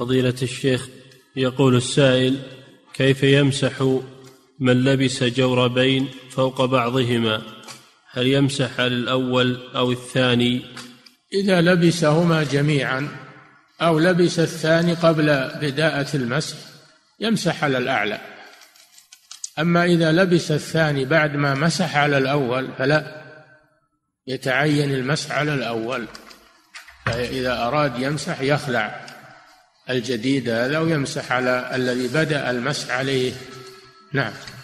فضيلة الشيخ، يقول السائل: كيف يمسح من لبس جوربين فوق بعضهما؟ هل يمسح على الأول أو الثاني؟ إذا لبسهما جميعا أو لبس الثاني قبل بداية المسح يمسح على الأعلى، أما إذا لبس الثاني بعد ما مسح على الأول فلا يتعين المسح على الأول، فإذا أراد يمسح يخلع الجديد هذا ويمسح على الذي بدأ المسح عليه. نعم.